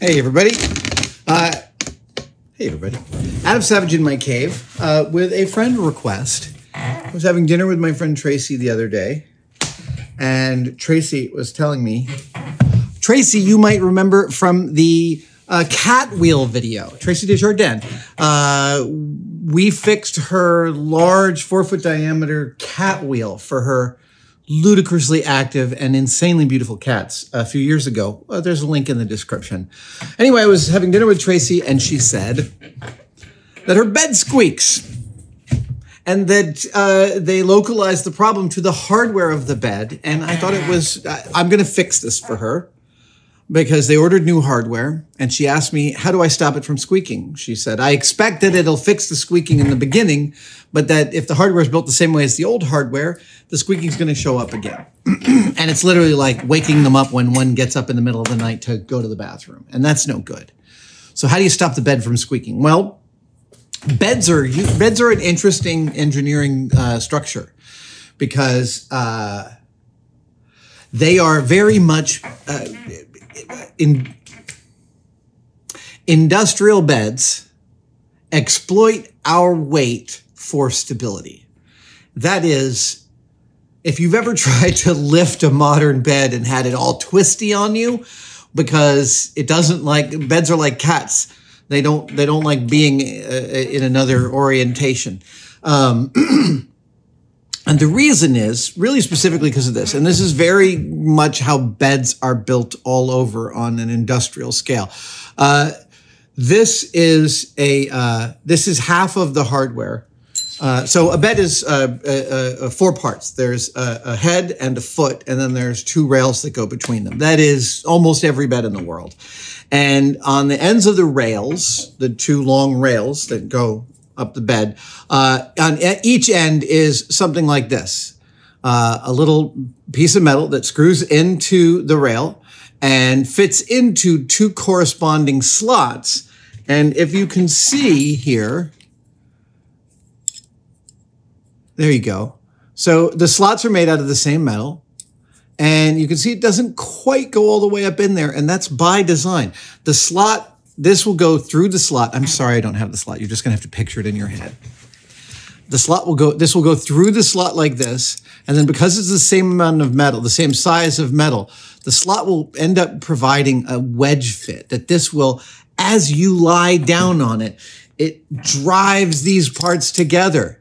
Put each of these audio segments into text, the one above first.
Hey, everybody. Adam Savage in my cave with a friend request. I was having dinner with my friend Tracy the other day, and Tracy was telling me, Tracy, you might remember from the cat wheel video, Tracy Desjardins. We fixed her large 4-foot diameter cat wheel for her ludicrously active and insanely beautiful cats a few years ago. There's a link in the description. Anyway, I was having dinner with Tracy and she said that her bed squeaks and that they localized the problem to the hardware of the bed. And I thought it was, I'm gonna fix this for her because they ordered new hardware and she asked me, how do I stop it from squeaking? She said, I expect that it'll fix the squeaking in the beginning, but that if the hardware is built the same way as the old hardware, the squeaking's gonna show up again. And it's literally like waking them up when one gets up in the middle of the night to go to the bathroom, and that's no good. So how do you stop the bed from squeaking? Well, Beds are an interesting engineering structure because they are very much in industrial beds exploit our weight for stability. That is, if you've ever tried to lift a modern bed and had it all twisty on you, because it doesn't like, beds are like cats. They don't like being in another orientation. And the reason is really specifically because of this. And this is very much how beds are built all over on an industrial scale. This is half of the hardware. So a bed is four parts. There's a head and a foot, and then there's two rails that go between them. That is almost every bed in the world. And on the ends of the rails, the two long rails that go up the bed, on each end is something like this. A little piece of metal that screws into the rail and fits into two corresponding slots. And if you can see here, there you go. So the slots are made out of the same metal, and you can see it doesn't quite go all the way up in there, and that's by design. The slot, this will go through the slot. I'm sorry, I don't have the slot. You're just gonna have to picture it in your head. The slot will go, this will go through the slot like this, and then because it's the same amount of metal, the same size of metal, the slot will end up providing a wedge fit that this will, as you lie down on it, it drives these parts together.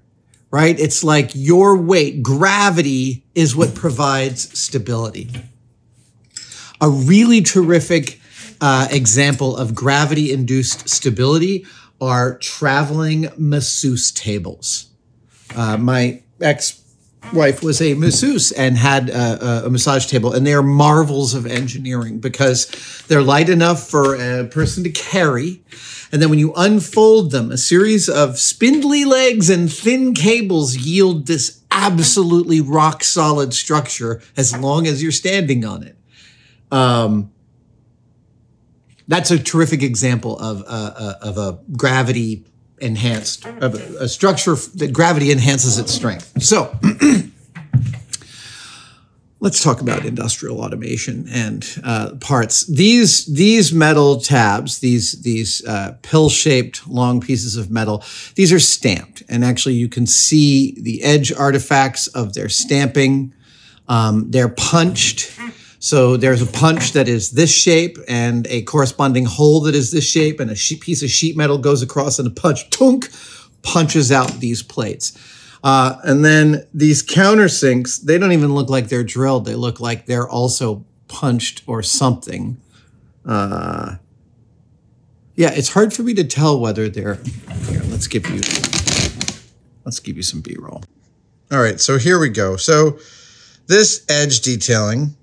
Right? It's like your weight, gravity is what provides stability. A really terrific example of gravity-induced stability are traveling masseuse tables. My ex-wife was a masseuse and had a massage table, and they are marvels of engineering because they're light enough for a person to carry. And then when you unfold them, a series of spindly legs and thin cables yield this absolutely rock-solid structure as long as you're standing on it. That's a terrific example of a gravity-enhanced, of a structure that gravity enhances its strength. So let's talk about industrial automation and parts. These metal tabs, these pill-shaped long pieces of metal, these are stamped. And actually you can see the edge artifacts of their stamping. They're punched. So there's a punch that is this shape and a corresponding hole that is this shape, and a piece of sheet metal goes across and a punch, tunk, punches out these plates. And then these countersinks, they don't even look like they're drilled. They look like they're also punched or something. Yeah, it's hard for me to tell whether they're, here, let's give you some B-roll. All right, so here we go. So this edge detailing,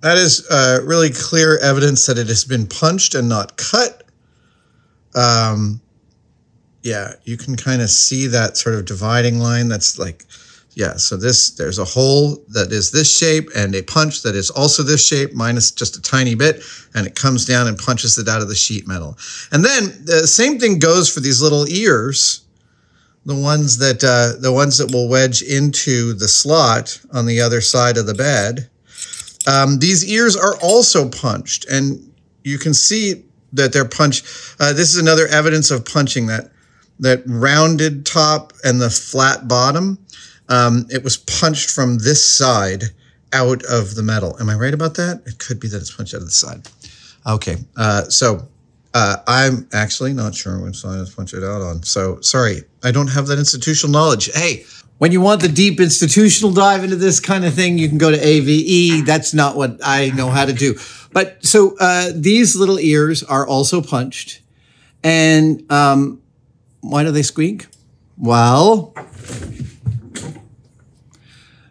that is really clear evidence that it has been punched and not cut. Yeah, you can kind of see that sort of dividing line. That's like, yeah, so this, there's a hole that is this shape and a punch that is also this shape minus just a tiny bit, and it comes down and punches it out of the sheet metal. And then the same thing goes for these little ears, the ones that will wedge into the slot on the other side of the bed. These ears are also punched, and you can see that they're punched. This is another evidence of punching, that rounded top and the flat bottom. It was punched from this side out of the metal. Am I right about that? It could be that it's punched out of the side. Okay, so I'm actually not sure which side it's punched out on. So sorry, I don't have that institutional knowledge. Hey, when you want the deep institutional dive into this kind of thing, you can go to AVE. That's not what I know how to do. But so these little ears are also punched. And why do they squeak? Well,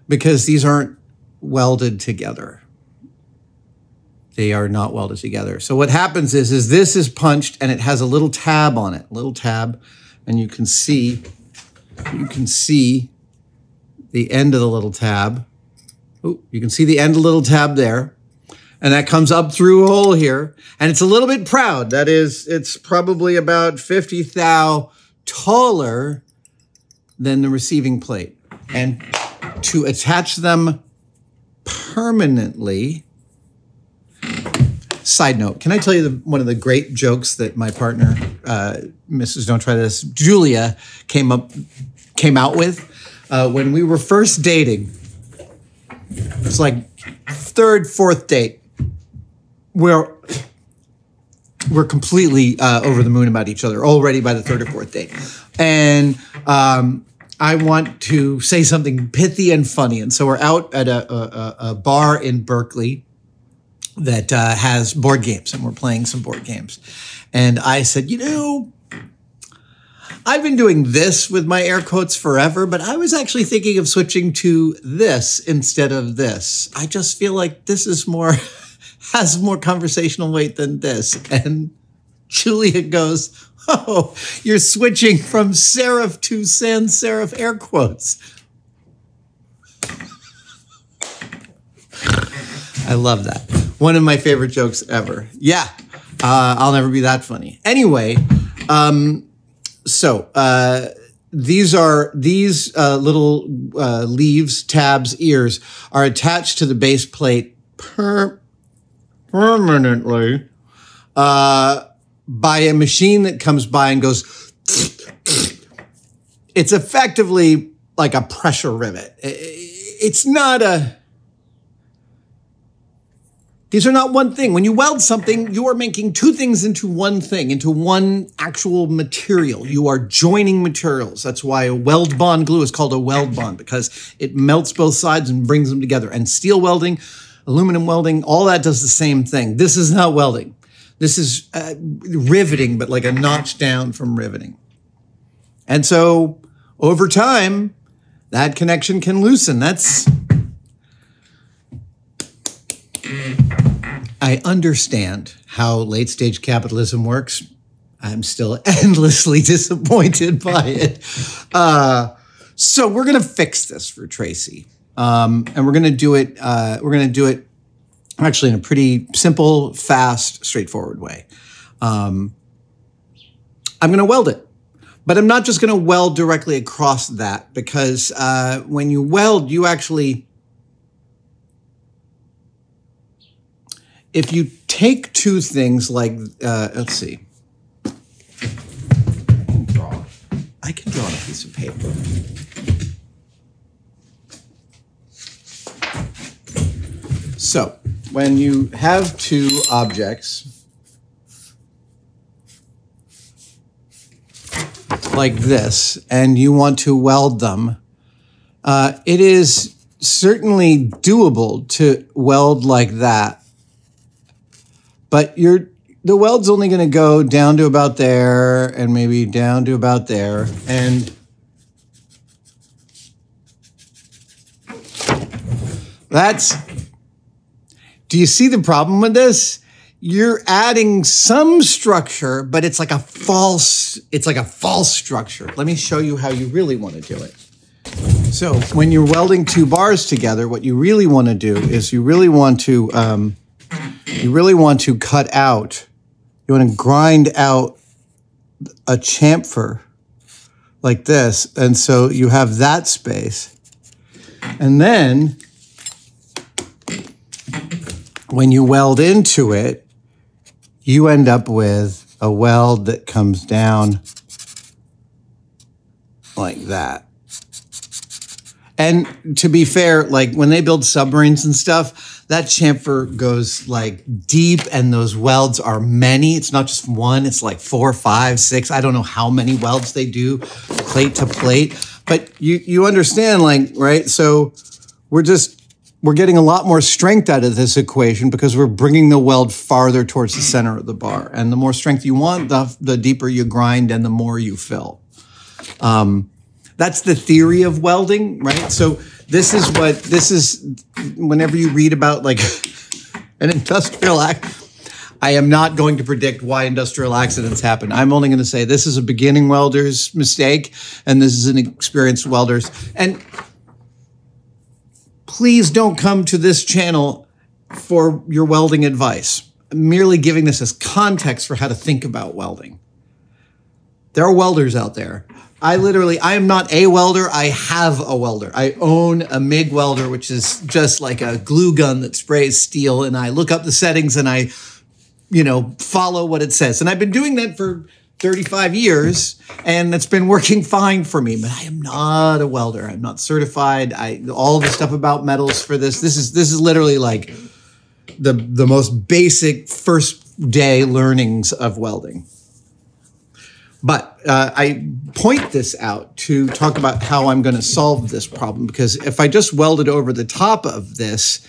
because these aren't welded together. They are not welded together. So what happens is this is punched and it has a little tab on it, little tab. And you can see the end of the little tab. Oh, you can see the end of the little tab there. And that comes up through a hole here. And it's a little bit proud. That is, it's probably about 50 thou taller than the receiving plate. And to attach them permanently, side note, can I tell you one of the great jokes that my partner, Mrs. Don't Try This, Julia, came out with when we were first dating? It's like third, fourth date. We're completely over the moon about each other already by the third or fourth date, and I want to say something pithy and funny, and so we're out at a bar in Berkeley that has board games, and we're playing some board games. And I said, you know, I've been doing this with my air quotes forever, but I was actually thinking of switching to this instead of this. I just feel like this is more, has more conversational weight than this. And Julia goes, oh, you're switching from serif to sans serif air quotes. I love that. One of my favorite jokes ever. Yeah, I'll never be that funny. Anyway, so these little leaves, tabs, ears are attached to the base plate permanently by a machine that comes by and goes. It's effectively like a pressure rivet. It's not a. These are not one thing. When you weld something, you are making two things into one thing, into one actual material. You are joining materials. That's why a weld bond glue is called a weld bond, because it melts both sides and brings them together. And steel welding, aluminum welding, all that does the same thing. This is not welding. This is riveting, but like a notch down from riveting. And so over time, that connection can loosen. That's... I understand how late-stage capitalism works. I'm still endlessly disappointed by it. So we're going to fix this for Tracy, and we're going to do it. We're going to do it actually in a pretty simple, fast, straightforward way. I'm going to weld it, but I'm not just going to weld directly across that, because when you weld, you actually. If you take two things like, let's see, I can draw on a piece of paper. So when you have two objects like this and you want to weld them, it is certainly doable to weld like that. But the weld's only going to go down to about there and maybe down to about there. And that's, do you see the problem with this? You're adding some structure, but it's like a false structure. Let me show you how you really want to do it. So when you're welding two bars together, what you really want to do is you really want to cut out, you want to grind out a chamfer like this. And so you have that space. And then when you weld into it, you end up with a weld that comes down like that. And to be fair, like when they build submarines and stuff, that chamfer goes like deep and those welds are many. It's not just one, it's like 4, 5, 6. I don't know how many welds they do plate to plate, but you understand, like, right? So we're getting a lot more strength out of this equation because we're bringing the weld farther towards the center of the bar. And the more strength you want, the deeper you grind and the more you fill. That's the theory of welding, right? So this is whenever you read about like an industrial act, I am not going to predict why industrial accidents happen. I'm only going to say this is a beginning welder's mistake and this is an experienced welder's. And please don't come to this channel for your welding advice. I'm merely giving this as context for how to think about welding. There are welders out there. I am not a welder, I have a welder. I own a MIG welder, which is just like a glue gun that sprays steel, and I look up the settings and I, you know, follow what it says. And I've been doing that for 35 years and it's been working fine for me, but I am not a welder. I'm not certified. All the stuff about metals for this is literally like the most basic first day learnings of welding. But I point this out to talk about how I'm going to solve this problem, because if I just welded over the top of this,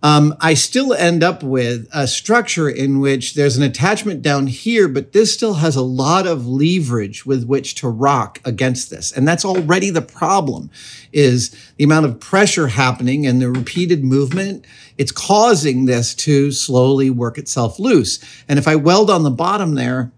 I still end up with a structure in which there's an attachment down here, but this still has a lot of leverage with which to rock against this. And that's already the problem, is the amount of pressure happening and the repeated movement. It's causing this to slowly work itself loose. And if I weld on the bottom there,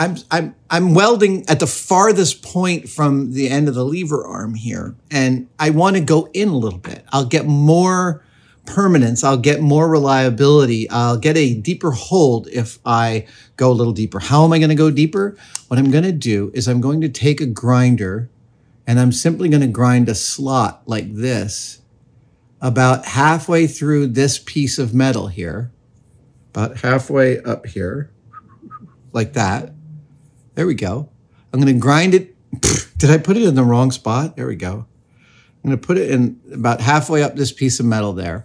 I'm welding at the farthest point from the end of the lever arm here. And I want to go in a little bit. I'll get more permanence, I'll get more reliability, I'll get a deeper hold if I go a little deeper. How am I going to go deeper? What I'm going to do is I'm going to take a grinder and I'm simply going to grind a slot like this about halfway through this piece of metal here, about halfway up here, like that. There we go. I'm going to grind it. Did I put it in the wrong spot? There we go. I'm going to put it in about halfway up this piece of metal there.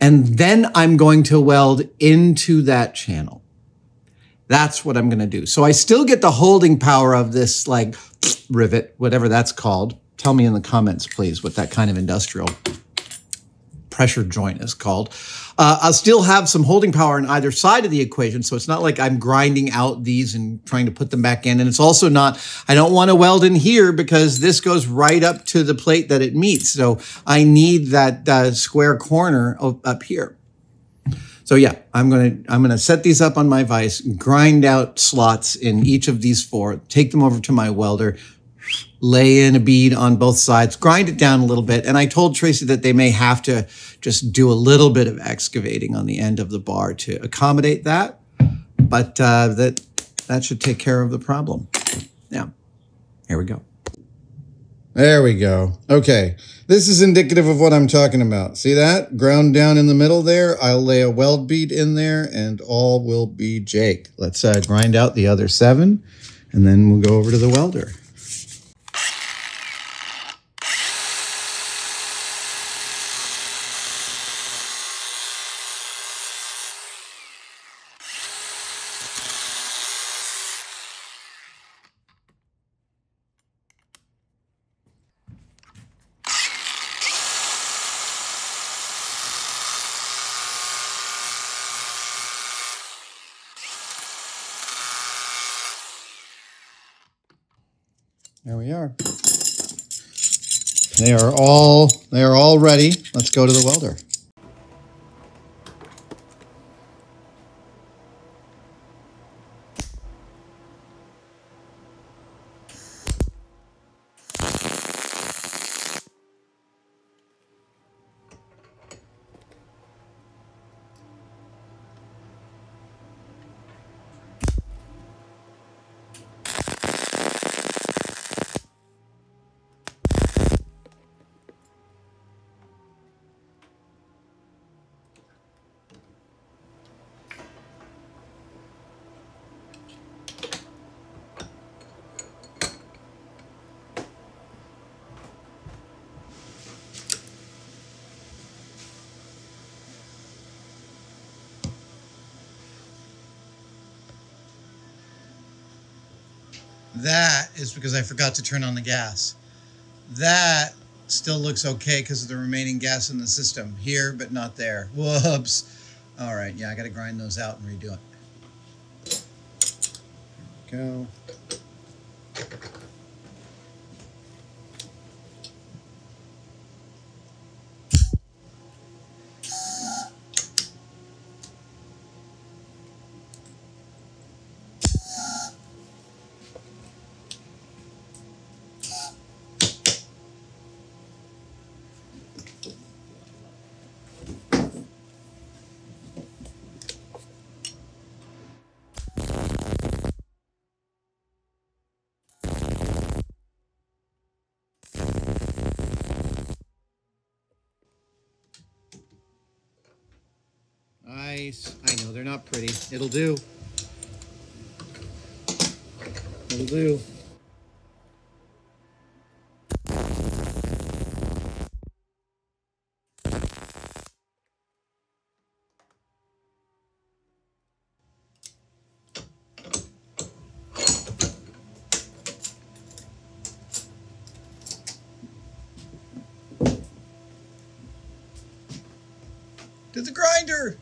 And then I'm going to weld into that channel. That's what I'm going to do. So I still get the holding power of this like rivet, whatever that's called. Tell me in the comments, please, what that kind of industrial pressure joint is called. I'll still have some holding power on either side of the equation. So it's not like I'm grinding out these and trying to put them back in. And it's also not, I don't want to weld in here because this goes right up to the plate that it meets. So I need that square corner up here. So yeah, I'm gonna set these up on my vise, grind out slots in each of these four, take them over to my welder, lay in a bead on both sides, grind it down a little bit. And I told Tracy that they may have to just do a little bit of excavating on the end of the bar to accommodate that. But that should take care of the problem. Yeah, here we go. There we go. Okay, this is indicative of what I'm talking about. See that? Ground down in the middle there. I'll lay a weld bead in there and all will be Jake. Let's grind out the other 7 and then we'll go over to the welder. There we are. They are all ready. Let's go to the welder. That is because I forgot to turn on the gas. That still looks okay because of the remaining gas in the system. Here, but not there. Whoops. All right, yeah, I got to grind those out and redo it. There we go. I know they're not pretty. It'll do. It'll do. To the grinder!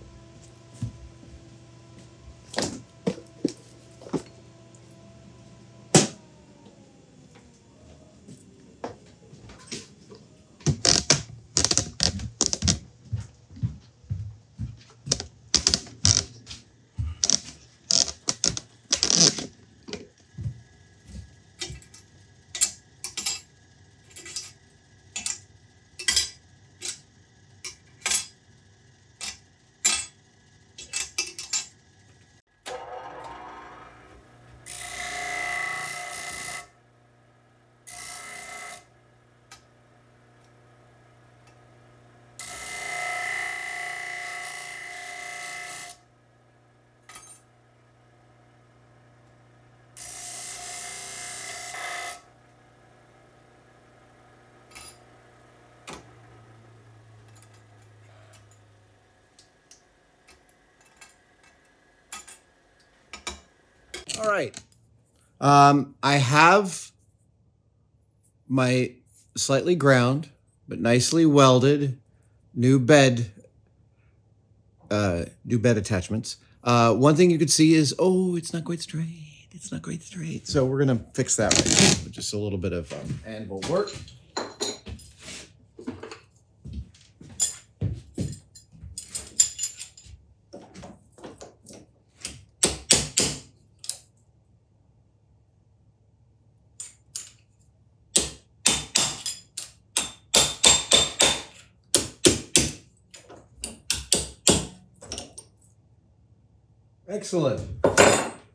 All right. I have my slightly ground, but nicely welded new bed attachments. One thing you could see is, oh, it's not quite straight. It's not quite straight. So we're going to fix that right now. Just a little bit of anvil work. Excellent.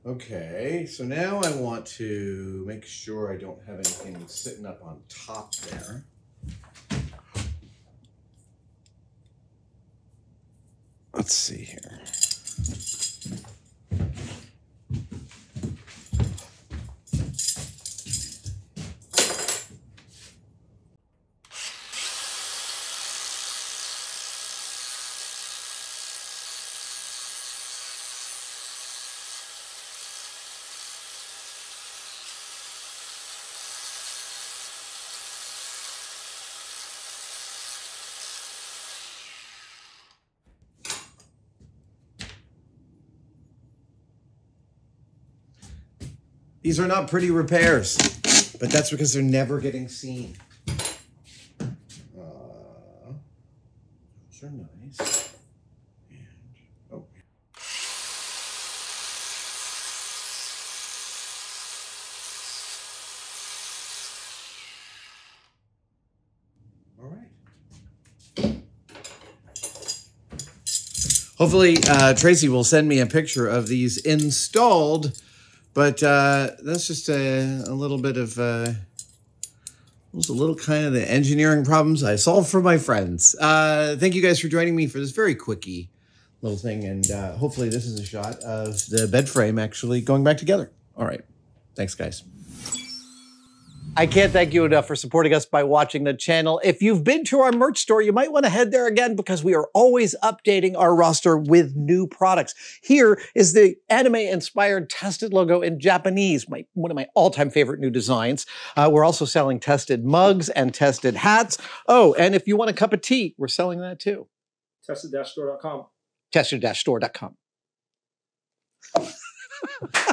Okay, so now I want to make sure I don't have anything sitting up on top there. Let's see here. These are not pretty repairs, but that's because they're never getting seen. Those are nice. And, oh. All right. Hopefully, Tracy will send me a picture of these installed. But that's just a little bit of, was a little kind of the engineering problems I solved for my friends. Thank you guys for joining me for this very quickie little thing. And hopefully this is a shot of the bed frame actually going back together. All right. Thanks, guys. I can't thank you enough for supporting us by watching the channel. If you've been to our merch store, you might want to head there again because we are always updating our roster with new products. Here is the anime-inspired Tested logo in Japanese, one of my all-time favorite new designs. We're also selling Tested mugs and Tested hats. Oh, and if you want a cup of tea, we're selling that too. Tested-store.com. Tested-store.com.